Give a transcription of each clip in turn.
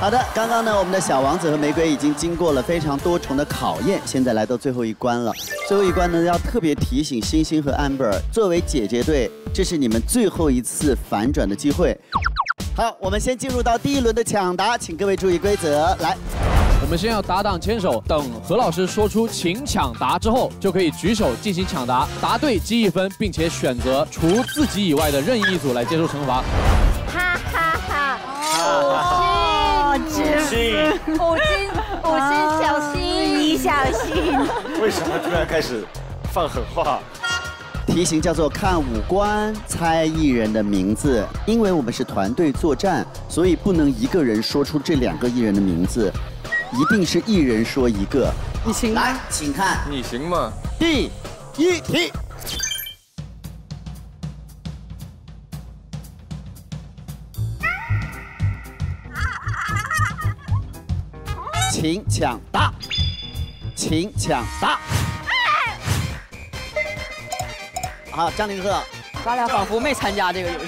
好的，刚刚呢，我们的小王子和玫瑰已经经过了非常多重的考验，现在来到最后一关了。最后一关呢，要特别提醒星星和amber，作为姐姐队，这是你们最后一次反转的机会。好，我们先进入到第一轮的抢答，请各位注意规则。来，我们先要搭档牵手，等何老师说出请抢答之后，就可以举手进行抢答，答对积一分，并且选择除自己以外的任意一组来接受惩罚。哈哈哈！哦。 五星，小心，你小心。为什么突然开始放狠话？题型叫做看五官猜艺人的名字，因为我们是团队作战，所以不能一个人说出这两个艺人的名字，一定是一人说一个。你行吗？来，请看。你行吗？第一题。 请抢答，请抢答。好，张凌赫，咱俩仿佛没参加这个游戏。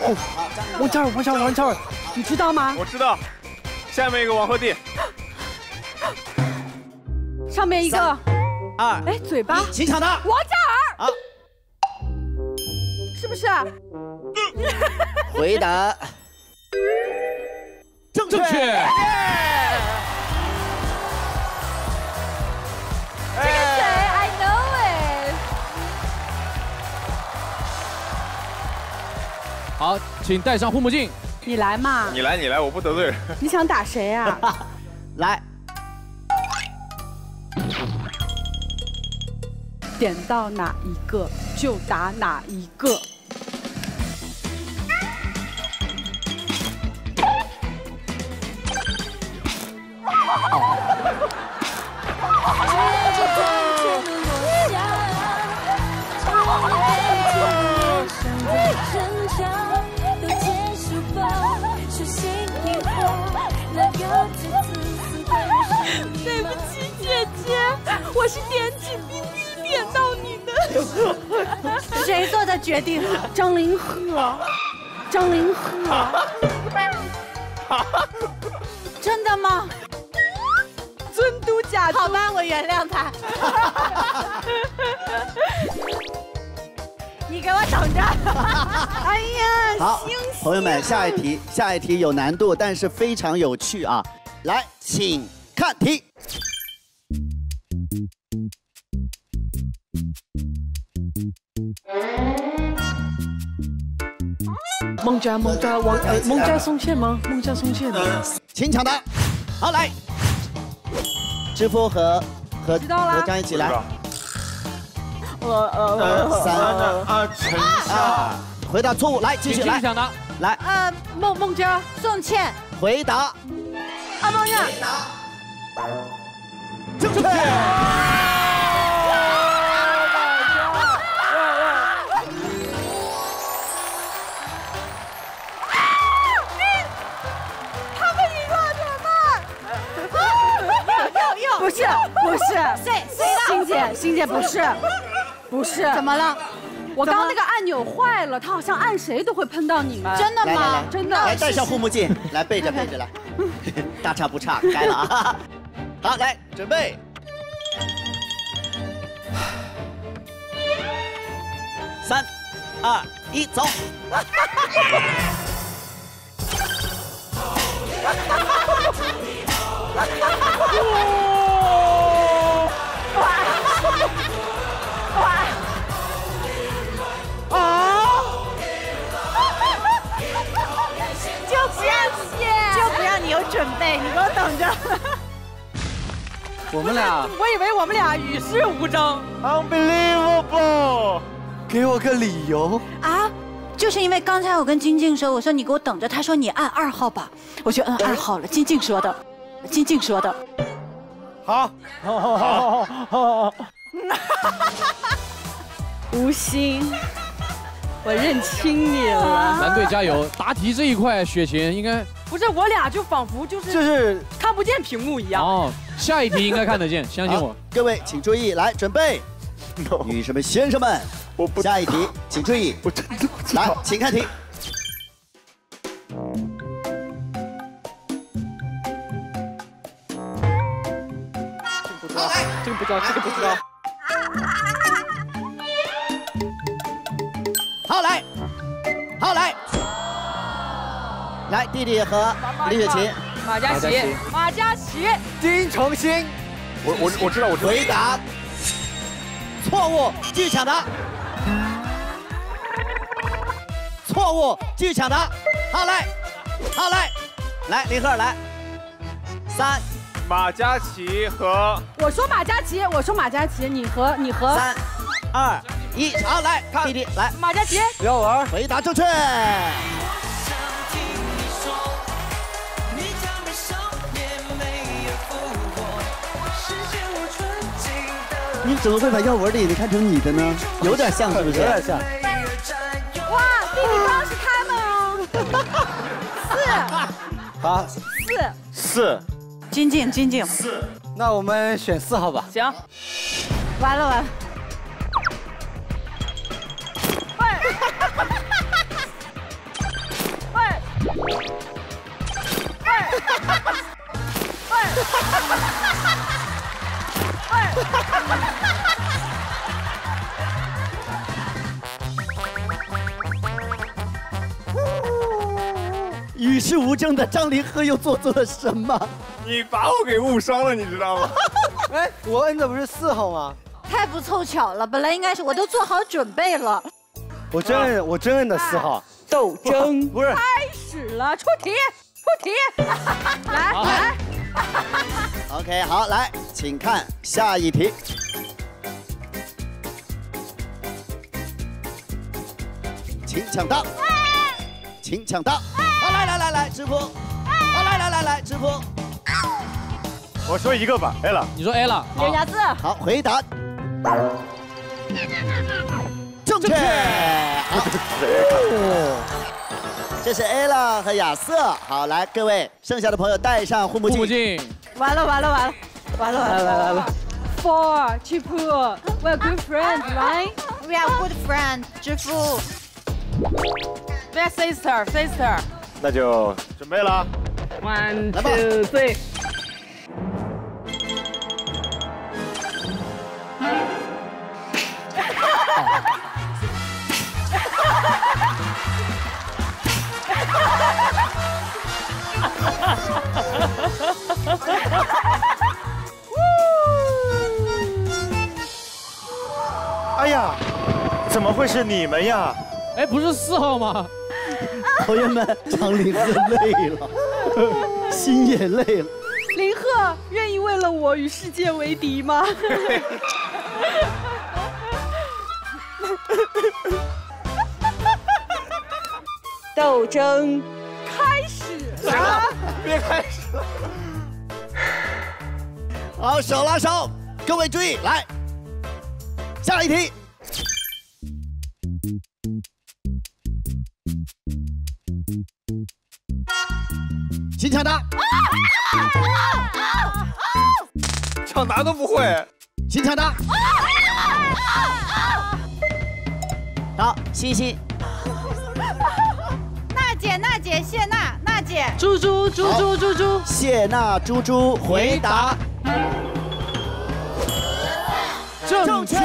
哦，王超，你知道吗？我知道。下面一个王鹤棣，上面一个，二，哎，嘴巴，请抢答。王嘉尔，啊，是不是？回答正确。 好，请戴上护目镜。你来嘛！你来，我不得罪人。你想打谁呀？来，点到哪一个就打哪一个。对不起，姐姐，我是点指逼逼点到你的。谁做的决定？张凌赫。真的吗？尊嘟假嘟。好吧，我原谅他。你给我等着！哎呀，好，朋友们，下一题有难度，但是非常有趣啊！来，请看题。孟佳松茜吗？请抢答。好，来，知否和张一起来。 三，回答错误，来继续来，来，孟佳，宋茜，回答，孟佳，正确，他们一块怎么办？又，不是，欣姐不是。 不是，怎么了？我刚那个按钮坏了，它好像按谁都会喷到你们。真的吗？真的。来，戴上护目镜，来背着来，大差不差，该了啊。好，来准备。3、2、1，走。就不让你有准备，你给我等着。我们俩，我以为我们俩与世无争。Unbelievable！ 给我个理由啊！就是因为刚才我跟金靖说，我说你给我等着，他说你按2号吧，我就按2号了。金靖说的。好。吴昕，我认清你了。蓝队加油！答题这一块，雪琴应该不是我俩，就仿佛就是看不见屏幕一样。哦，下一题应该看得见，相信我。各位请注意，来准备，女士们、先生们，我不下一题，请注意，我真的不知道。来，请看题。知道，这个不知道，这个不知道。好来，好来，来弟弟和李雪琴，马嘉祺，马嘉祺，金承欣，我知道，我知道。回答错误，继续抢答。 错误，继续抢答。好来，好来，来林鹤来。三，马嘉祺和我说马嘉祺，我说马嘉祺，你和3、2、1，好来，弟弟来，马嘉祺，廖文回答正确。你怎么会把耀文的眼睛看成你的呢？有点像是不是？有点像。 好，四，金靖，四，那我们选4号吧。行，完了，与世无争的张凌赫又做错了什么？你把我给误伤了，你知道吗？哎，我摁的不是4号吗？太不凑巧了，本来应该是我都做好准备了。我真摁的4号。斗争不是开始了，出题，来。OK， 好，来，请看下一题。 请抢答！来，直播！来，直播！我说一个吧 ，Ella， 你说 Ella， 有雅字。好，回答正确。这是 Ella 和亚瑟。好，来，各位剩下的朋友戴上护目镜。完了。For Chipu, we're good friends, right? We are good friends, Chipu. Best sister， 那就准备了。1、2、3。哎呀，怎么会是你们呀？ 哎，不是4号吗？同学们，张凌赫累了，心也累了。凌赫愿意为了我与世界为敌吗？斗争开始了，别开始了。好，手拉手，各位注意，来，下一题。 请抢答，抢答都不会。请抢答。好，西西。娜姐，谢娜，娜姐。猪猪。谢娜猪猪回答正确。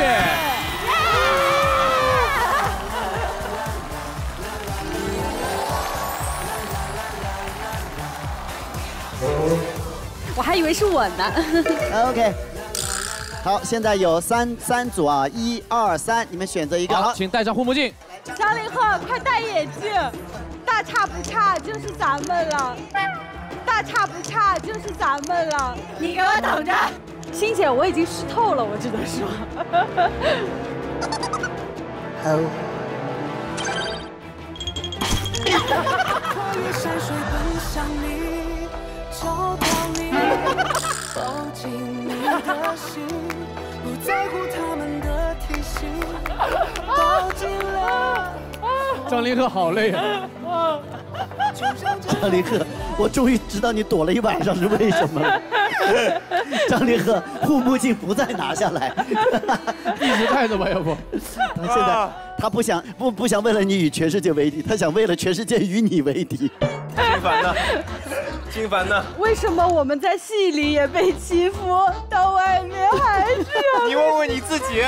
我还以为是我呢。OK， 好，现在有三组啊，1、2、3，你们选择一个。好，请戴上护目镜。张凌赫，快戴眼镜。大差不差就是咱们了。你给我等着！欣姐，我已经湿透了，我只能说。抱紧你的心，不在乎他们的提醒。抱紧了。张凌赫好累啊！张凌赫，我终于知道你躲了一晚上是为什么了。张凌赫护目镜不再拿下来，一直看着吧，要不？现在他不想为了你与全世界为敌，他想为了全世界与你为敌。金凡呢？金凡呢？为什么我们在戏里也被欺负，到外面还是要？你问问你自己。